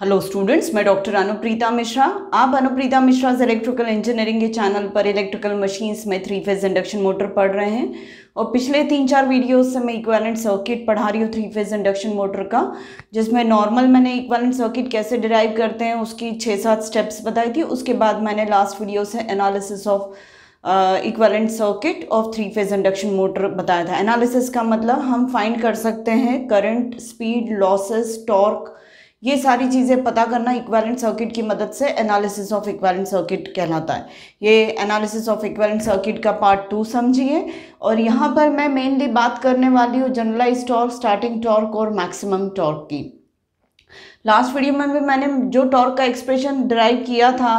Hello students, मैं doctor Anupreeta Mishra. आप Anupreeta Mishra electrical engineering के चैनल पर इलेक्ट्रिकल मशीन्स में 3 फेज़ इंडक्शन मोटर पढ़ रहे हैं और पिछले 3-4 वीडियोस से मैं इक्विवेलेंट सर्किट पढ़ा रही हूँ 3 फेज़ इंडक्शन मोटर का, जिसमें नॉर्मल मैंने इक्विवेलेंट सर्किट कैसे डिराइव करते हैं उसकी 6-7 स्टेप्स बताई थी। उसके बाद मैंने लास्ट वीडियो से analysis of equivalent circuit of 3 phase induction motor बताया था। एनालिसिस का मतलब हम फाइंड कर सकते हैं करंट, स्पीड, लॉसेस, टॉर्क, ये सारी चीज़ें पता करना इक्विवेलेंट सर्किट की मदद से एनालिसिस ऑफ इक्विवेलेंट सर्किट कहलाता है। ये एनालिसिस ऑफ इक्विवेलेंट सर्किट का पार्ट 2 समझिए। और यहाँ पर मैं मेनली बात करने वाली हूँ जनरलाइज टॉर्क, स्टार्टिंग टॉर्क और मैक्सिमम टॉर्क की। लास्ट वीडियो में भी मैंने जो टॉर्क का एक्सप्रेशन डिराइव किया था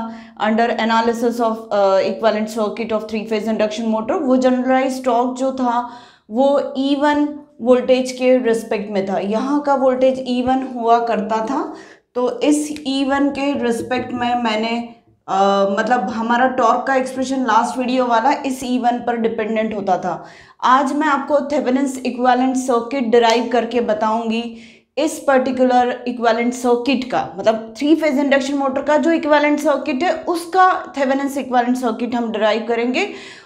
under analysis of equivalent circuit of 3 phase induction motor, वो जनरलाइज टॉर्क जो था वो E1 वोल्टेज के रिस्पेक्ट में था। यहाँ का वोल्टेज E1 हुआ करता था, तो इस E1 के रिस्पेक्ट में मैंने मतलब हमारा टॉर्क का एक्सप्रेशन लास्ट वीडियो वाला इस E1 पर डिपेंडेंट होता था। आज मैं आपको थेवेनिन्स इक्विवेलेंट सर्किट डिराइव करके बताऊंगी इस पर्टिकुलर इक्विवेलेंट सर्किट का, मतलब 3 फेज़ इंडक्शन मोटर का जो इक्विवेलेंट सर्किट है उसका थेवेनिन्स इक्विवेलेंट सर्किट हम डिराइव करेंगे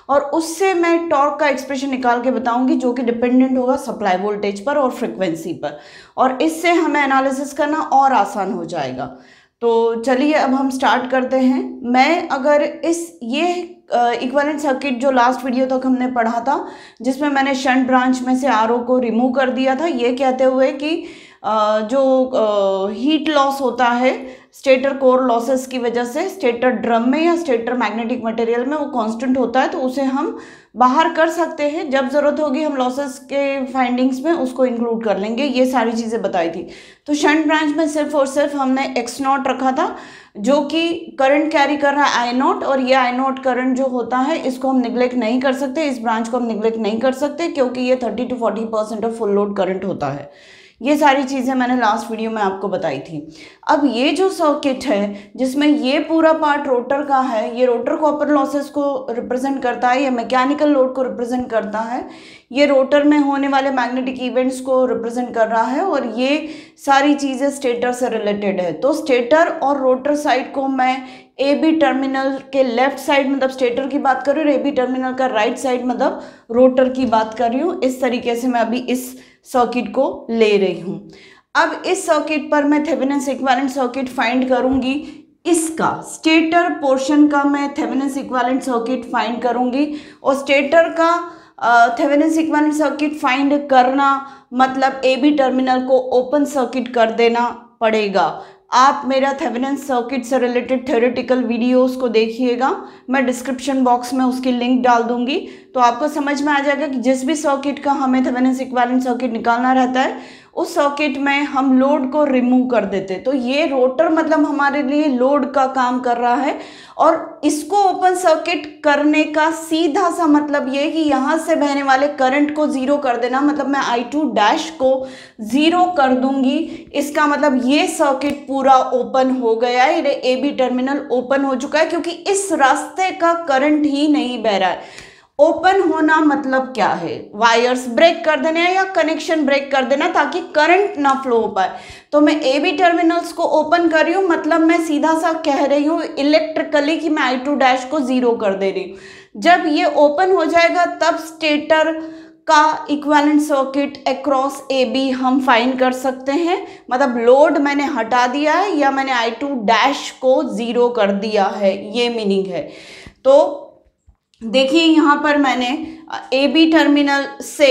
और उससे मैं टॉर्क का एक्सप्रेशन निकाल के बताऊंगी जो कि डिपेंडेंट होगा सप्लाई वोल्टेज पर और फ्रिक्वेंसी पर, और इससे हमें एनालिसिस करना और आसान हो जाएगा। तो चलिए अब हम स्टार्ट करते हैं। मैं अगर ये इक्विवेलेंट सर्किट जो लास्ट वीडियो तक हमने पढ़ा था, जिसमें मैंने शंट ब्रांच में से आरओ को रिमूव कर दिया था, ये कहते हुए कि जो हीट लॉस होता है स्टेटर कोर लॉसेस की वजह से स्टेटर ड्रम में या स्टेटर मैग्नेटिक मटेरियल में, वो कांस्टेंट होता है, तो उसे हम बाहर कर सकते हैं। जब ज़रूरत होगी हम लॉसेस के फाइंडिंग्स में उसको इंक्लूड कर लेंगे। ये सारी चीज़ें बताई थी। तो शंट ब्रांच में सिर्फ और सिर्फ हमने X0 रखा था जो कि करंट कैरी कर रहा है I0, और ये I0 करंट जो होता है इसको हम निगलेक्ट नहीं कर सकते, इस ब्रांच को हम निगलेक्ट नहीं कर सकते क्योंकि ये 30 से 40% ऑफ फुल लोड करंट होता है। ये सारी चीज़ें मैंने लास्ट वीडियो में आपको बताई थी। अब ये जो सर्किट है जिसमें ये पूरा पार्ट रोटर का है, ये रोटर कॉपर लॉसेस को रिप्रेजेंट करता है, ये मैकेनिकल लोड को रिप्रेजेंट करता है, ये रोटर में होने वाले मैग्नेटिक इवेंट्स को रिप्रेजेंट कर रहा है, और ये सारी चीज़ें स्टेटर से रिलेटेड है। तो स्टेटर और रोटर साइड को मैं AB टर्मिनल के लेफ्ट साइड मतलब स्टेटर की बात कर रही हूँ, AB टर्मिनल का राइट साइड मतलब रोटर की बात कर रही हूँ। इस तरीके से मैं अभी इस सर्किट को ले रही हूँ। अब इस सर्किट पर मैं थेवेनिन्स इक्विवेलेंट सर्किट फाइंड करूँगी, इसका स्टेटर पोर्शन का मैं थेवेनिन्स इक्विवेलेंट सर्किट फाइंड करूँगी। और स्टेटर का थेवेनिन्स इक्विवेलेंट सर्किट फाइंड करना मतलब AB टर्मिनल को ओपन सर्किट कर देना पड़ेगा। आप मेरा थेवेनिन्स सर्किट से रिलेटेड थ्योरेटिकल वीडियोस को देखिएगा, मैं डिस्क्रिप्शन बॉक्स में उसकी लिंक डाल दूंगी, तो आपको समझ में आ जाएगा कि जिस भी सर्किट का हमें थेवेनिन्स इक्विवेलेंट सर्किट निकालना रहता है उस सर्किट में हम लोड को रिमूव कर देते। तो ये रोटर मतलब हमारे लिए लोड का काम कर रहा है, और इसको ओपन सर्किट करने का सीधा सा मतलब ये है कि यहाँ से बहने वाले करंट को ज़ीरो कर देना, मतलब मैं I2' को ज़ीरो कर दूंगी। इसका मतलब ये सर्किट पूरा ओपन हो गया है, ये AB टर्मिनल ओपन हो चुका है क्योंकि इस रास्ते का करंट ही नहीं बह रहा है। ओपन होना मतलब क्या है, वायर्स ब्रेक कर देना या कनेक्शन ब्रेक कर देना ताकि करंट ना फ्लो हो पाए। तो मैं AB टर्मिनल्स को ओपन कर रही हूँ, मतलब मैं सीधा सा कह रही हूँ इलेक्ट्रिकली कि मैं I2' को ज़ीरो कर दे रही हूँ। जब ये ओपन हो जाएगा तब स्टेटर का इक्विवेलेंट सर्किट अक्रॉस AB हम फाइंड कर सकते हैं, मतलब लोड मैंने हटा दिया है या मैंने I2' को ज़ीरो कर दिया है, ये मीनिंग है। तो देखिए यहाँ पर मैंने AB टर्मिनल से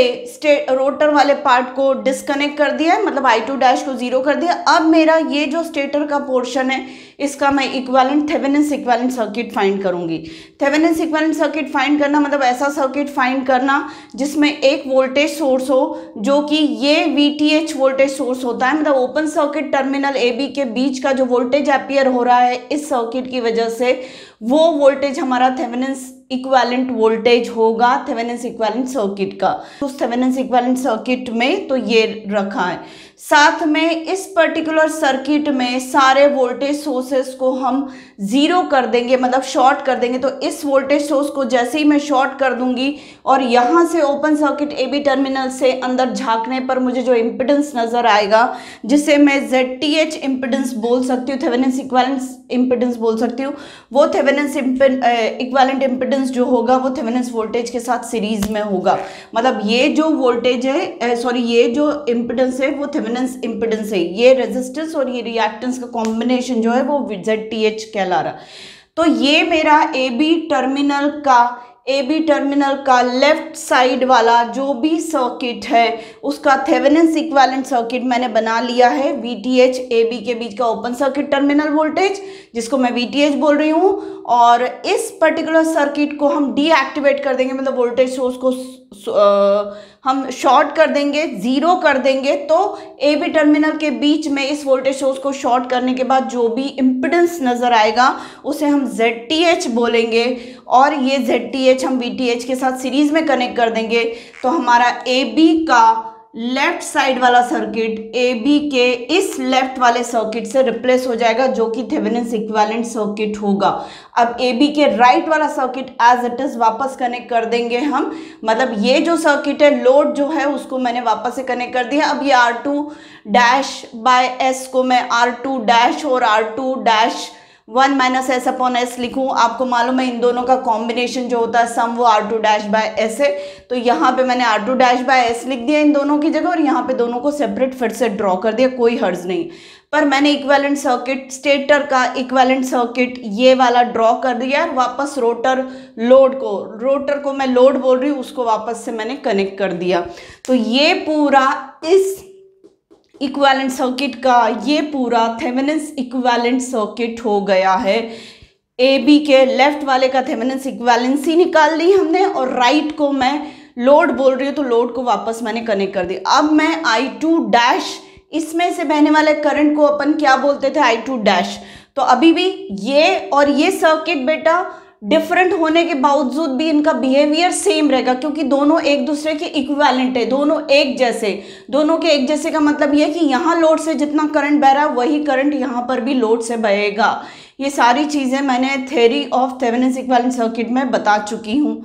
रोटर वाले पार्ट को डिस्कनेक्ट कर दिया है, मतलब I2' को ज़ीरो कर दिया। अब मेरा ये जो स्टेटर का पोर्शन है इसका मैं equivalent Thevenin's equivalent circuit find करूँगी। थेवेनिन्स इक्विवेलेंट सर्किट फाइंड करना मतलब ऐसा सर्किट फाइंड करना जिसमें एक वोल्टेज सोर्स हो जो कि ये VTH वोल्टेज सोर्स होता है, मतलब ओपन सर्किट टर्मिनल AB के बीच का जो वोल्टेज अपीयर हो रहा है इस सर्किट की वजह से, वो वोल्टेज हमारा थेवेनिन्स इक्विवेलेंट वोल्टेज होगा थेवेनिन इक्विवेलेंट सर्किट का। उस थेवेनिन इक्विवेलेंट सर्किट में तो ये रखा है, साथ में इस पर्टिकुलर सर्किट में सारे वोल्टेज सोर्सेस को हम जीरो कर देंगे, मतलब शॉर्ट कर देंगे। तो इस वोल्टेज सोर्स को जैसे ही मैं शॉर्ट कर दूंगी और यहाँ से ओपन सर्किट एबी टर्मिनल से अंदर झांकने पर मुझे जो इम्पिडेंस नजर आएगा, जिसे मैं ZTH इम्पिडेंस बोल सकती हूँ, थेवेनिन इक्विवेलेंट इम्पिडेंस बोल सकती हूँ, वो थेवेनिन इक्विवेलेंट इम्पिडेंस जो होगा वो थेवेनिन वोल्टेज के साथ सीरीज में होगा। मतलब ये जो वोल्टेज है, सॉरी ये जो इंपेडेंस है वो थेवेनिन इंपेडेंस है। ये रेजिस्टेंस और ये रिएक्टेंस का कॉम्बिनेशन जो है वो ZTH कहला रहा। तो ये मेरा AB टर्मिनल का लेफ्ट साइड वाला जो भी सर्किट है उसका थेवेनिन इक्विवेलेंट सर्किट मैंने बना लिया है। VTH AB के बीच का ओपन सर्किट टर्मिनल वोल्टेज, जिसको मैं VTH बोल रही हूँ, और इस पर्टिकुलर सर्किट को हम डीएक्टिवेट कर देंगे, मतलब वोल्टेज सोर्स को हम शॉर्ट कर देंगे, ज़ीरो कर देंगे। तो AB टर्मिनल के बीच में इस वोल्टेज सोर्स को शॉर्ट करने के बाद जो भी इम्पिडेंस नज़र आएगा उसे हम ZTH बोलेंगे, और ये ZTH हम VTH के साथ सीरीज़ में कनेक्ट कर देंगे। तो हमारा AB का लेफ्ट साइड वाला सर्किट AB के इस लेफ्ट वाले सर्किट से रिप्लेस हो जाएगा, जो कि थेवेनिन इक्विवेलेंट सर्किट होगा। अब AB के राइट वाला सर्किट एज इट इज़ वापस कनेक्ट कर देंगे हम, मतलब ये जो सर्किट है लोड जो है उसको मैंने वापस से कनेक्ट कर दिया। अब ये R2 डैश बाय S को मैं R2 डैश और R2 dash 1 minus S upon S लिखूँ। आपको मालूम है इन दोनों का कॉम्बिनेशन जो होता है सम, वो R2 डैश बाय S है। तो यहाँ पे मैंने R2 डैश बाय S लिख दिया इन दोनों की जगह, और यहाँ पे दोनों को सेपरेट फिर से ड्रॉ कर दिया, कोई हर्ज नहीं। पर मैंने इक्विवेलेंट सर्किट, स्टेटर का इक्विवेलेंट सर्किट ये वाला ड्रॉ कर दिया, और वापस रोटर को मैं लोड बोल रही हूँ, उसको वापस से मैंने कनेक्ट कर दिया। तो ये पूरा इस इक्विवेलेंट सर्किट का ये पूरा थेवेनिन इक्विवेलेंट सर्किट हो गया है। AB के लेफ्ट वाले का थेवेनिन इक्विवेलेंसी निकाल ली हमने, और राइट को मैं लोड बोल रही हूँ तो लोड को वापस मैंने कनेक्ट कर दिया। अब मैं I2 डैश, इसमें से बहने वाले करंट को अपन क्या बोलते थे? I2 dash. तो अभी भी ये और ये सर्किट बेटा डिफरेंट होने के बावजूद भी इनका बिहेवियर सेम रहेगा, क्योंकि दोनों एक दूसरे के इक्विवेलेंट है, दोनों एक जैसे। दोनों के एक जैसे का मतलब यह है कि यहाँ लोड से जितना करंट बह रहा है वही करंट यहाँ पर भी लोड से बहेगा। ये सारी चीज़ें मैंने theory of Thevenin equivalent circuit में बता चुकी हूँ।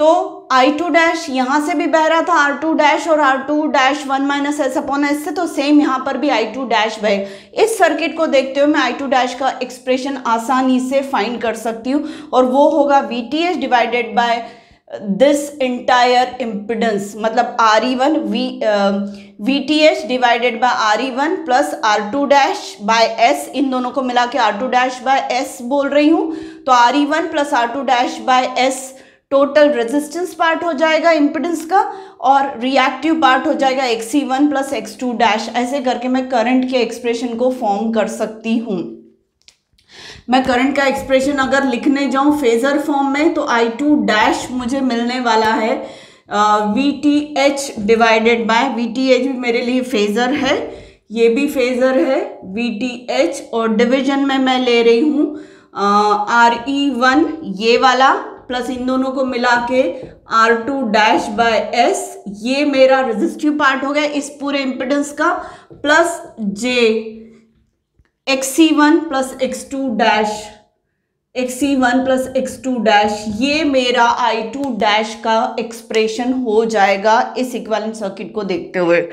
तो I2 डैश यहाँ से भी बह रहा था R2 डैश और R2 dash 1 minus S upon S से, तो सेम यहाँ पर भी I2 डैश बहे। इस सर्किट को देखते हुए मैं I2 डैश का एक्सप्रेशन आसानी से फाइंड कर सकती हूँ, और वो होगा VTH divided by this entire impedance, मतलब VTH divided by RE1 plus R2 dash by S, इन दोनों को मिला के R2 डैश बाय S बोल रही हूँ। तो RE1 plus R2 dash by S total resistance part हो जाएगा इम्पिडेंस का, और रिएक्टिव पार्ट हो जाएगा XE1 प्लस X2 डैश। ऐसे करके मैं करंट के एक्सप्रेशन को फॉर्म कर सकती हूँ। मैं करंट का एक्सप्रेशन अगर लिखने जाऊँ फेजर फॉर्म में, तो I2 डैश मुझे मिलने वाला है VTH डिवाइडेड बाय VTH भी मेरे लिए फेजर है, ये भी फेजर है VTH, और डिविजन में मैं ले रही हूँ RE1 ये वाला प्लस इन दोनों को मिला के R2 डैश बाय S, ये मेरा रेजिस्टिव पार्ट हो गया इस पूरे इम्पिडेंस का, plus X E1 plus X2 dash, ये मेरा I2 डैश का एक्सप्रेशन हो जाएगा इस इक्विवेलेंट सर्किट को देखते हुए।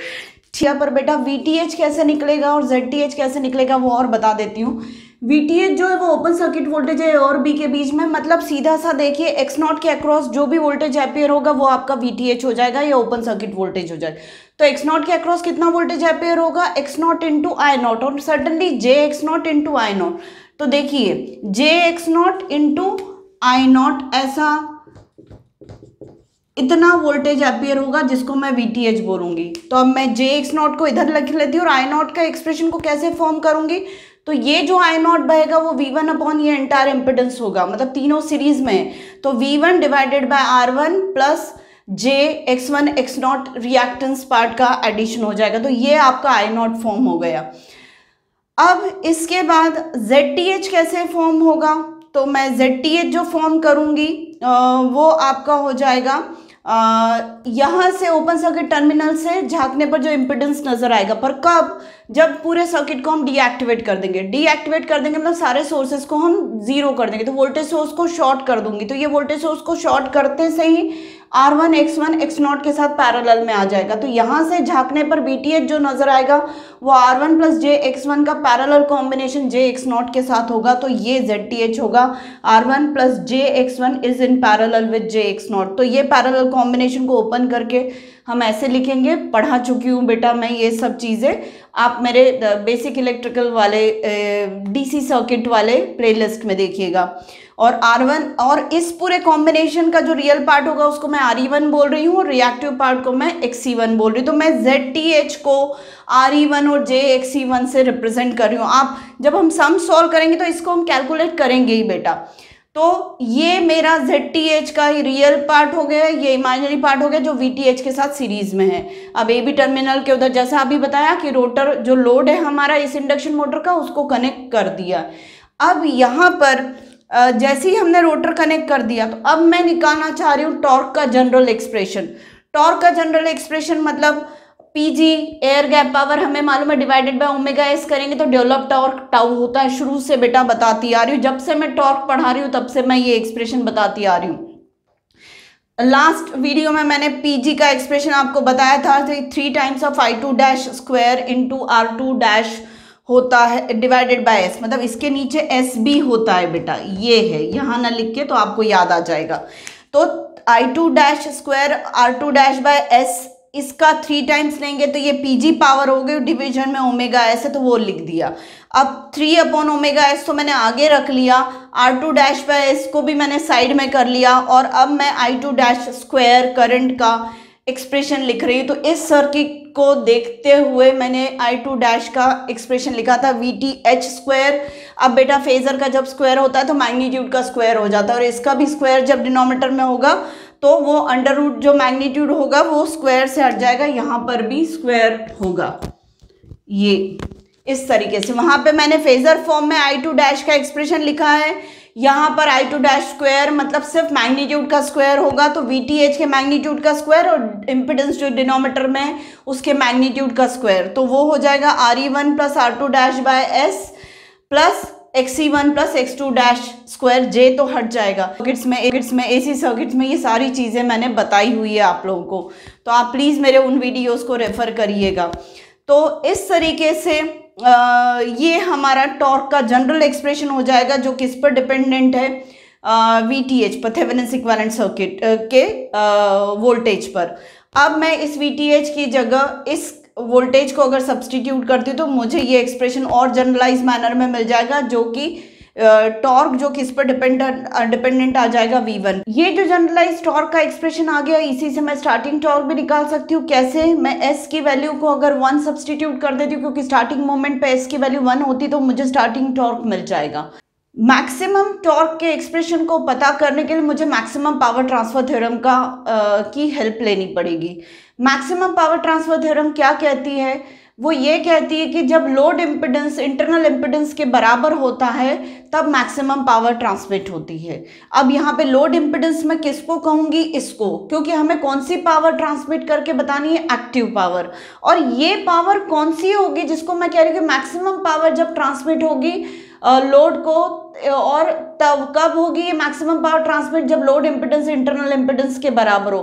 यहाँ पर बेटा VTH कैसे निकलेगा और ZTH कैसे निकलेगा वो और बता देती हूँ। VTH जो है वो ओपन सर्किट वोल्टेज है और B के बीच में, मतलब सीधा सा देखिए X0 के अक्रॉस जो भी वोल्टेज अपीयर होगा वो आपका VTH हो जाएगा, या ओपन सर्किट वोल्टेज हो जाएगा। तो X0 के अक्रॉस कितना वोल्टेज अपीयर होगा? X0 into I0, और suddenly J X0 into I0। तो देखिए J X0 into I0 ऐसा इतना वोल्टेज अपीयर होगा जिसको मैं VTH बोलूँगी। तो अब मैं J X0 को इधर लिख लेती हूँ, और I0 का एक्सप्रेशन को कैसे फॉर्म करूँगी? तो ये जो I0 बहेगा वो V1 अपॉन ये एंटायर इम्पिडेंस होगा, मतलब तीनों सीरीज में है। तो V1 divided by R1 plus J X1 X0 reactance part का एडिशन हो जाएगा। तो ये आपका I0 फॉर्म हो गया। अब इसके बाद ZTH कैसे फॉर्म होगा? तो मैं ZTH जो फॉर्म करूँगी वो आपका हो जाएगा यहाँ से ओपन सर्किट टर्मिनल से झांकने पर जो इम्पीडेंस नज़र आएगा, पर कब, जब पूरे सर्किट को हम डीएक्टिवेट कर देंगे। डीएक्टिवेट कर देंगे मतलब सारे सोर्सेज को हम जीरो कर देंगे। तो वोल्टेज सोर्स को शॉर्ट कर दूंगी, तो ये वोल्टेज सोर्स को शॉर्ट करते से ही R1 X0 के साथ पैरेलल में आ जाएगा। तो यहाँ से झांकने पर BTH जो नज़र आएगा वो R1 प्लस JX1 का पैरेलल कॉम्बिनेशन JX0 के साथ होगा, तो ये ZTH होगा। R1 plus JX1 is in parallel with JX0। तो ये पैरेलल कॉम्बिनेशन को ओपन करके हम ऐसे लिखेंगे। पढ़ा चुकी हूँ बेटा मैं ये सब चीज़ें, आप मेरे बेसिक इलेक्ट्रिकल वाले डीसी सर्किट वाले प्लेलिस्ट में देखिएगा। और R1 और इस पूरे कॉम्बिनेशन का जो रियल पार्ट होगा उसको मैं RE1 बोल रही हूँ और रिएक्टिव पार्ट को मैं XE1 बोल रही हूँ। तो मैं ZTH को RE1 और JXE1 से रिप्रेजेंट कर रही हूँ। आप जब हम सम सॉल्व करेंगे तो इसको हम कैलकुलेट करेंगे ही बेटा। तो ये मेरा ZTH का रियल पार्ट हो गया, ये इमेजिनरी पार्ट हो गया जो VTH के साथ सीरीज में है। अब AB टर्मिनल के उधर जैसा अभी बताया कि रोटर जो लोड है हमारा इस इंडक्शन मोटर का उसको कनेक्ट कर दिया। अब यहाँ पर जैसे ही हमने रोटर कनेक्ट कर दिया तो अब मैं निकालना चाह रही हूँ टॉर्क का जनरल एक्सप्रेशन। टॉर्क का जनरल एक्सप्रेशन मतलब PG एयर गैप पावर हमें मालूम है डिवाइडेड बाय ओमेगा एस करेंगे तो डेवलप टॉर्क टाउ होता है। शुरू से बेटा बताती आ रही हूँ, जब से मैं टॉर्क पढ़ा रही हूँ तब से मैं ये एक्सप्रेशन बताती आ रही हूँ। लास्ट वीडियो में मैंने PG का एक्सप्रेशन आपको बताया था, तो 3 times of I2 dash square into R2 dash होता है डिवाइडेड बाय एस, मतलब इसके नीचे SB होता है बेटा। ये है, यहाँ ना लिख के तो आपको याद आ जाएगा। तो I2 dash square R2 dash by S, इसका 3 टाइम्स लेंगे तो ये PG पावर हो गई, डिवीजन में ओमेगा एस है तो वो लिख दिया। अब 3/ओमेगा एस तो मैंने आगे रख लिया, R2 डैश बाय एस को भी मैंने साइड में कर लिया, और अब मैं I2 डैश स्क्वायर करंट का एक्सप्रेशन लिख रही हूँ। तो इस सर्किट को देखते हुए मैंने I2 डैश का एक्सप्रेशन लिखा था VTH स्क्वायर। अब बेटा फेजर का जब स्क्वायर होता है तो मैग्नीट्यूड का स्क्वायर हो जाता है, और इसका भी स्क्वायर जब डिनोमिनेटर में होगा तो वो अंडर रूट जो मैग्नीट्यूड होगा वो स्क्वायर से हट जाएगा, यहाँ पर भी स्क्वायर होगा। ये इस तरीके से वहाँ पे मैंने फेजर फॉर्म में I2 डैश का एक्सप्रेशन लिखा है, यहाँ पर I2 डैश स्क्वायर मतलब सिर्फ मैग्नीट्यूड का स्क्वायर होगा, तो VTH के मैग्नीट्यूड का स्क्वायर और इम्पिडेंस जो डिनोमिनेटर में है उसके मैग्नीट्यूड का स्क्वायर, तो वो हो जाएगा RE1 plus R2 dash by S plus XE1 plus X2 dash square. J तो हट जाएगा। सर्किट्स में AC सर्किट्स में ये सारी चीज़ें मैंने बताई हुई है आप लोगों को, तो आप प्लीज़ मेरे उन वीडियोस को रेफ़र करिएगा। तो इस तरीके से ये हमारा टॉर्क का जनरल एक्सप्रेशन हो जाएगा जो किस पर डिपेंडेंट है, VTH पर, थेवेनिन इक्विवेलेंट सर्किट के वोल्टेज पर। अब मैं इस VTH की जगह इस वोल्टेज को अगर सब्सटीट्यूट करती हूँ तो मुझे ये एक्सप्रेशन और जनरलाइज मैनर में मिल जाएगा, जो कि टॉर्क जो किस पर डिपेंडेंट आ जाएगा V1। ये जो जनरलाइज टॉर्क का एक्सप्रेशन आ गया, इसी से मैं स्टार्टिंग टॉर्क भी निकाल सकती हूँ। कैसे, मैं S की वैल्यू को अगर 1 सब्सटीट्यूट कर देती हूँ, क्योंकि स्टार्टिंग मोमेंट पे S की वैल्यू 1 होती तो मुझे स्टार्टिंग टॉर्क मिल जाएगा। मैक्सिमम टॉर्क के एक्सप्रेशन को पता करने के लिए मुझे मैक्सिमम पावर ट्रांसफर थ्योरम का की हेल्प लेनी पड़ेगी। मैक्सिमम पावर ट्रांसफर थ्योरम क्या कहती है, वो ये कहती है कि जब लोड इम्पिडेंस इंटरनल इम्पिडेंस के बराबर होता है तब मैक्सिमम पावर ट्रांसमिट होती है। अब यहाँ पे लोड इम्पिडेंस मैं किसको कहूँगी, इसको, क्योंकि हमें कौन सी पावर ट्रांसमिट करके बतानी है, एक्टिव पावर। और ये पावर कौन सी होगी जिसको मैं कह रही हूँ कि मैक्सिमम पावर जब ट्रांसमिट होगी लोड को, और तब कब होगी ये मैक्सिमम पावर ट्रांसमिट, जब लोड इम्पिडेंस इंटरनल इम्पिडेंस के बराबर हो।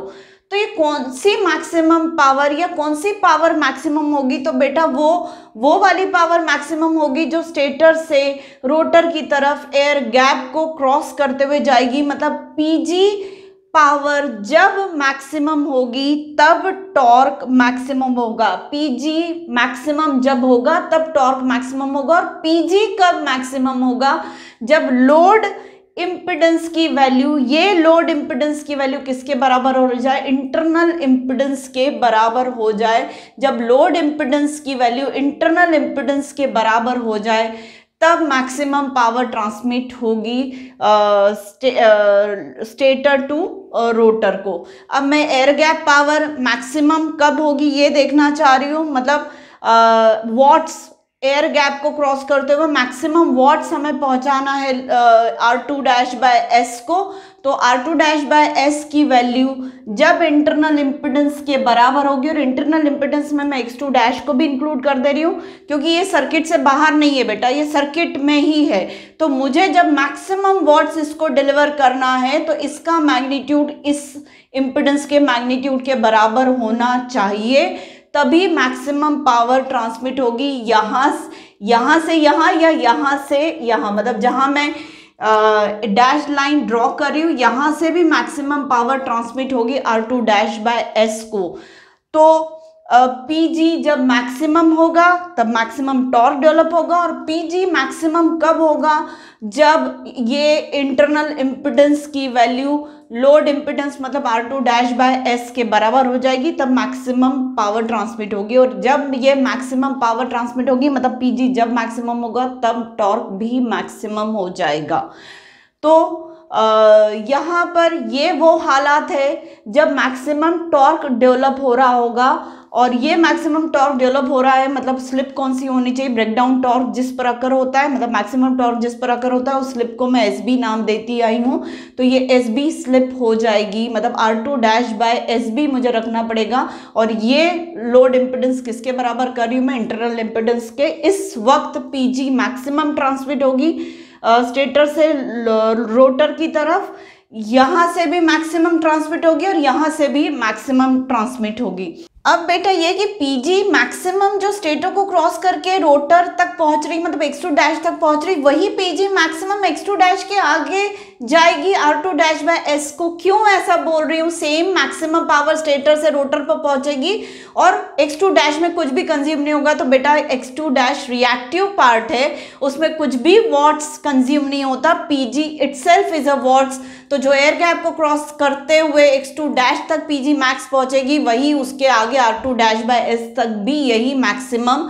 तो ये कौन सी मैक्सिमम पावर या कौन सी पावर मैक्सिमम होगी, तो बेटा वो वाली पावर मैक्सिमम होगी जो स्टेटर से रोटर की तरफ एयर गैप को क्रॉस करते हुए जाएगी। मतलब PG पावर जब मैक्सिमम होगी तब टॉर्क मैक्सिमम होगा। PG मैक्सिमम जब होगा तब टॉर्क मैक्सिमम होगा, और PG कब मैक्सिमम होगा, जब लोड इम्पिडेंस की वैल्यू, ये लोड इम्पिडेंस की वैल्यू किसके बराबर हो जाए, इंटरनल इम्पिडेंस के बराबर हो जाए। जब लोड इम्पिडेंस की वैल्यू इंटरनल इम्पिडेंस के बराबर हो जाए तब मैक्सिमम पावर ट्रांसमिट होगी स्टेटर टू रोटर को। अब मैं एयर गैप पावर मैक्सिमम कब होगी ये देखना चाह रही हूँ, मतलब वॉट्स एयर गैप को क्रॉस करते हुए मैक्सिमम वॉट्स हमें पहुंचाना है R2-S को, तो R2-S की वैल्यू जब इंटरनल इम्पीडेंस के बराबर होगी, और इंटरनल इम्पीडेंस में मैं X2- को भी इंक्लूड कर दे रही हूँ क्योंकि ये सर्किट से बाहर नहीं है बेटा, ये सर्किट में ही है, तो मुझे जब मैक्सिमम वॉट्स इसको डिलीवर करना है तो इसका मैग्नीट्यूड इस इम्पीडेंस के मैग्नीट्यूड के बराबर होना चाहिए, तभी मैक्सिमम पावर ट्रांसमिट होगी यहाँ से यहाँ या यहाँ से यहाँ, मतलब जहाँ मैं डैश लाइन ड्रॉ कर रही हूँ यहाँ से भी मैक्सिमम पावर ट्रांसमिट होगी R2-S को। तो PG जब मैक्सिमम होगा तब मैक्सिमम टॉर्क डेवलप होगा, और PG मैक्सिमम कब होगा जब ये इंटरनल इम्पीडेंस की वैल्यू लोड इम्पीडेंस मतलब R2-S के बराबर हो जाएगी, तब मैक्सिमम पावर ट्रांसमिट होगी, और जब ये मैक्सिमम पावर ट्रांसमिट होगी मतलब PG जब मैक्सिमम होगा तब टॉर्क भी मैक्सिमम हो जाएगा। तो यहाँ पर ये वो हालात है जब मैक्सिमम टॉर्क डेवलप हो रहा होगा, और ये मैक्सिमम टॉर्क डेवलप हो रहा है मतलब स्लिप कौन सी होनी चाहिए, ब्रेकडाउन टॉर्क जिस पर अकर होता है, मतलब मैक्सिमम टॉर्क जिस पर अकर होता है उस स्लिप को मैं SB नाम देती आई हूँ, तो ये SB स्लिप हो जाएगी, मतलब R2-SB मुझे रखना पड़ेगा, और ये लोड इम्पीडेंस किसके बराबर कर रही हूँ मैं, इंटरनल इम्पीडेंस के। इस वक्त PG मैक्सिमम ट्रांसमिट होगी स्टेटर से रोटर की तरफ, यहाँ से भी मैक्सिमम ट्रांसमिट होगी और यहाँ से भी मैक्सिमम ट्रांसमिट होगी। अब बेटा ये कि PG मैक्सिमम जो स्टेटर को क्रॉस करके रोटर तक पहुँच रही मतलब X2- तक पहुँच रही, वही PG मैक्सिमम X2- के आगे जाएगी R2-S को। क्यों ऐसा बोल रही हूँ, सेम मैक्सिमम पावर स्टेटर से रोटर पर पहुँचेगी और X2- में कुछ भी कंज्यूम नहीं होगा, तो बेटा X2- रिएक्टिव पार्ट है, उसमें कुछ भी वॉट्स कंज्यूम नहीं होता, PG itself is a watts. तो जो एयर गैप को क्रॉस करते हुए X2- तक PG मैक्स पहुँचेगी, वही उसके आगे R2-S तक भी यही मैक्सिमम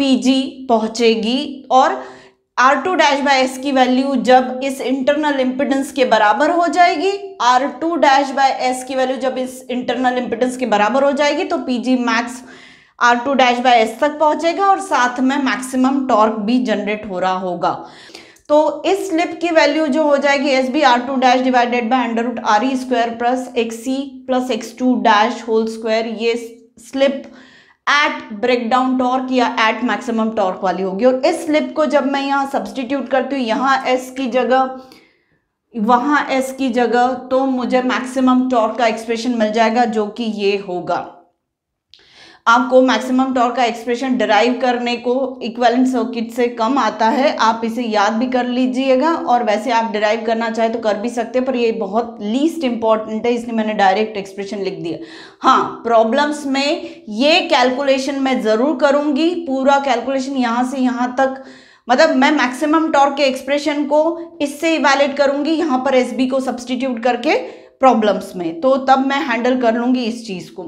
PG पहुँचेगी, और R2-S की वैल्यू जब इस इंटरनल इम्पीडेंस के बराबर हो जाएगी, R2-S की वैल्यू जब इस इंटरनल इम्पीडेंस के बराबर हो जाएगी तो PG मैक्स R2-S तक पहुँचेगा और साथ में मैक्सिमम टॉर्क भी जनरेट हो रहा होगा। तो इस स्लिप की वैल्यू जो हो जाएगी SB R2- divided by under root RE square plus XE plus X2- whole square, ये स्लिप एट ब्रेकडाउन टॉर्क या एट मैक्सिमम टॉर्क वाली होगी। और इस स्लिप को जब मैं यहाँ सब्सटीट्यूट करती हूँ, यहाँ S की जगह वहाँ S की जगह, तो मुझे मैक्सिमम टॉर्क का एक्सप्रेशन मिल जाएगा जो कि ये होगा। आपको मैक्सिमम टॉर्क का एक्सप्रेशन डिराइव करने को इक्विवेलेंट सर्किट से कम आता है, आप इसे याद भी कर लीजिएगा, और वैसे आप डिराइव करना चाहे तो कर भी सकते हैं, पर ये बहुत लीस्ट इंपॉर्टेंट है इसलिए मैंने डायरेक्ट एक्सप्रेशन लिख दिया। हाँ, प्रॉब्लम्स में ये कैलकुलेशन मैं ज़रूर करूँगी, पूरा कैलकुलेशन यहाँ से यहाँ तक, मतलब मैं मैक्सिमम टॉर्क के एक्सप्रेशन को इससे इवैल्यूएट करूँगी यहाँ पर SB को सब्सटीट्यूट करके प्रॉब्लम्स में, तो तब मैं हैंडल कर लूँगी इस चीज़ को।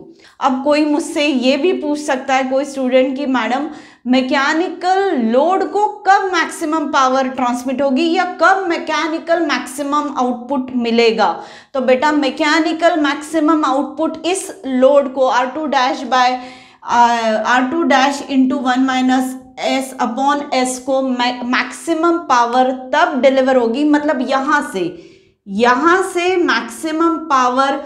अब कोई मुझसे ये भी पूछ सकता है कोई स्टूडेंट कि मैडम मैकेनिकल लोड को कब मैक्सिमम पावर ट्रांसमिट होगी या कब मैकेनिकल मैक्सिमम आउटपुट मिलेगा, तो बेटा मैकेनिकल मैक्सिमम आउटपुट इस लोड को R2- इंटू 1-S/S को मैक्सिमम पावर तब डिलीवर होगी, मतलब यहाँ से मैक्सिमम पावर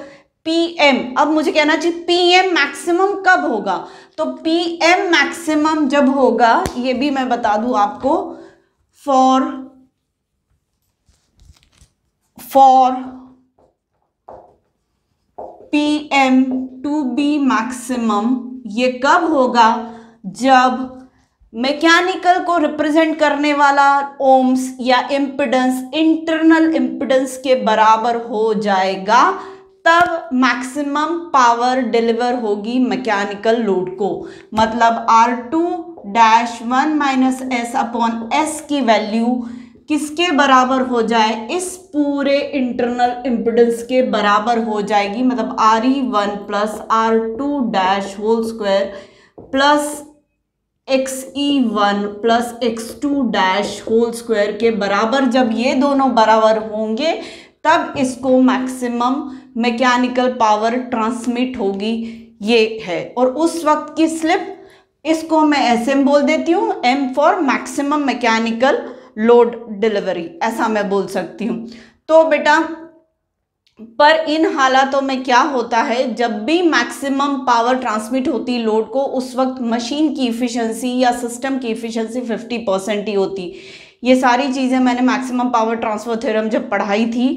PM, अब मुझे कहना चाहिए PM मैक्सिमम कब होगा, तो PM मैक्सिमम जब होगा, ये भी मैं बता दूं आपको, for PM to be maximum, ये कब होगा जब मैकेनिकल को रिप्रेजेंट करने वाला ओम्स या इम्पीडेंस इंटरनल इम्पीडेंस के बराबर हो जाएगा, तब मैक्सिमम पावर डिलीवर होगी मैकेनिकल लोड को। मतलब R2-1-S/S की वैल्यू किसके बराबर हो जाए, इस पूरे इंटरनल इम्पीडेंस के बराबर हो जाएगी, मतलब RE1 plus R2- whole square plus XE1 plus X2- whole square के बराबर। जब ये दोनों बराबर होंगे तब इसको मैक्सिमम मैकेनिकल पावर ट्रांसमिट होगी, ये है, और उस वक्त की स्लिप इसको मैं एसएम बोल देती हूँ, M for maximum mechanical load delivery, ऐसा मैं बोल सकती हूँ। तो बेटा पर इन हालातों में क्या होता है, जब भी मैक्सिमम पावर ट्रांसमिट होती लोड को, उस वक्त मशीन की इफ़िशिएंसी या सिस्टम की इफ़िशिएंसी 50% ही होती। ये सारी चीज़ें मैंने मैक्सिमम पावर ट्रांसफ़र थ्योरम जब पढ़ाई थी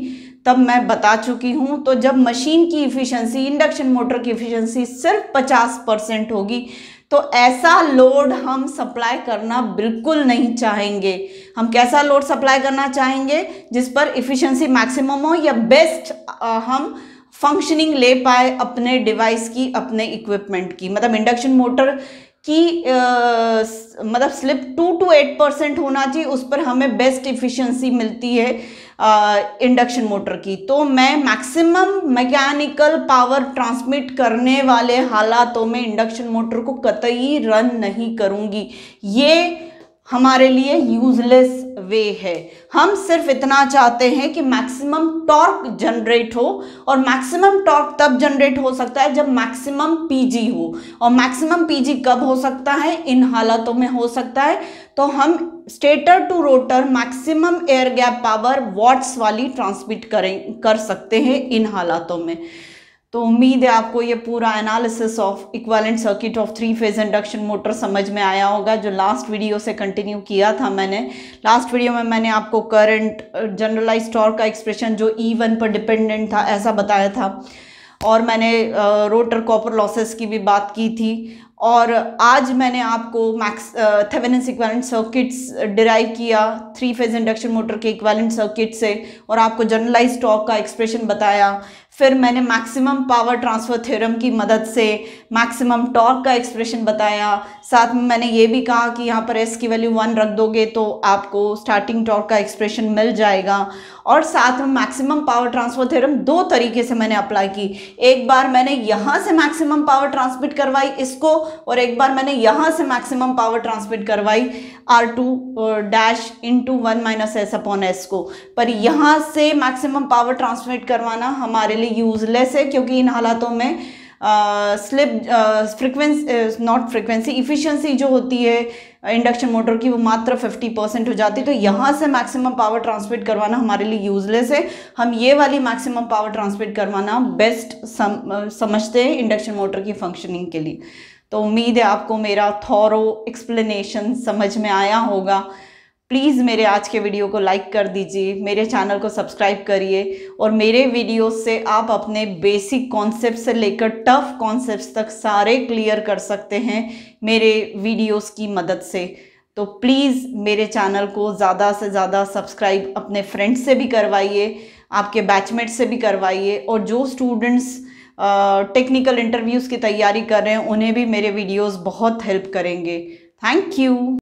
तब मैं बता चुकी हूँ। तो जब मशीन की इफ़िशिएंसी, इंडक्शन मोटर की इफ़िशिएंसी सिर्फ 50% होगी तो ऐसा लोड हम सप्लाई करना बिल्कुल नहीं चाहेंगे। हम कैसा लोड सप्लाई करना चाहेंगे, जिस पर इफ़िशिएंसी मैक्सिमम हो या बेस्ट हम फंक्शनिंग ले पाए अपने डिवाइस की, अपने इक्विपमेंट की। मतलब इंडक्शन मोटर कि मतलब स्लिप 2 to 8% होना चाहिए, उस पर हमें बेस्ट इफ़िशिएंसी मिलती है इंडक्शन मोटर की। तो मैं मैक्सिमम मैकेनिकल पावर ट्रांसमिट करने वाले हालातों में इंडक्शन मोटर को कतई रन नहीं करूँगी, ये हमारे लिए यूजलेस वे है। हम सिर्फ इतना चाहते हैं कि मैक्सिमम टॉर्क जनरेट हो, और मैक्सिमम टॉर्क तब जनरेट हो सकता है जब मैक्सिमम पीजी हो, और मैक्सिमम पीजी कब हो सकता है, इन हालातों में हो सकता है। तो हम stator to rotor maximum air gap power watts वाली ट्रांसमिट कर सकते हैं इन हालातों में। तो उम्मीद है आपको ये पूरा analysis of equivalent circuit of 3 phase induction motor समझ में आया होगा, जो लास्ट वीडियो से कंटिन्यू किया था मैंने। लास्ट वीडियो में मैंने आपको करंट, जनरलाइज्ड टॉर्क का एक्सप्रेशन जो E1 पर डिपेंडेंट था ऐसा बताया था, और मैंने रोटर कॉपर लॉसेस की भी बात की थी, और आज मैंने आपको थेवेनिन इक्विवेलेंट सर्किट्स डिराइव किया 3 फेज इंडक्शन मोटर के इक्विवेलेंट सर्किट से, और आपको जनरलाइज्ड टॉर्क का एक्सप्रेशन बताया। फिर मैंने मैक्सिमम पावर ट्रांसफ़र थ्योरम की मदद से मैक्सिमम टॉर्क का एक्सप्रेशन बताया। साथ में मैंने ये भी कहा कि यहाँ पर S की वैल्यू 1 रख दोगे तो आपको स्टार्टिंग टॉर्क का एक्सप्रेशन मिल जाएगा। और साथ में मैक्सिमम पावर ट्रांसफ़र थ्योरम 2 तरीके से मैंने अप्लाई की। एक बार मैंने यहाँ से मैक्सिमम पावर ट्रांसमिट करवाई इसको, और एक बार मैंने यहाँ से मैक्सिमम पावर ट्रांसमिट करवाई R2' × 1 - S/S को। पर यहाँ से मैक्सिमम पावर ट्रांसमिट करवाना हमारे यूजलेस है, क्योंकि इन हालातों में slip frequency, not frequency, efficiency जो होती है इंडक्शन मोटर की वो मात्र 50% हो जाती है। तो यहाँ से मैक्सिमम पावर ट्रांसमिट करवाना हमारे लिए यूजलेस है। हम ये वाली मैक्सिमम पावर ट्रांसमिट करवाना बेस्ट समझते हैं इंडक्शन मोटर की फंक्शनिंग के लिए। तो उम्मीद है आपको मेरा थॉरो एक्सप्लेनेशन समझ में आया होगा। प्लीज़ मेरे आज के वीडियो को लाइक कर दीजिए, मेरे चैनल को सब्सक्राइब करिए, और मेरे वीडियो से आप अपने बेसिक कॉन्सेप्ट से लेकर टफ कॉन्सेप्ट्स तक सारे क्लियर कर सकते हैं मेरे वीडियोस की मदद से। तो प्लीज़ मेरे चैनल को ज़्यादा से ज़्यादा सब्सक्राइब अपने फ्रेंड्स से भी करवाइए, आपके बैचमेट से भी करवाइए, और जो स्टूडेंट्स टेक्निकल इंटरव्यूज़ की तैयारी कर रहे हैं उन्हें भी मेरे वीडियोज़ बहुत हेल्प करेंगे। Thank you.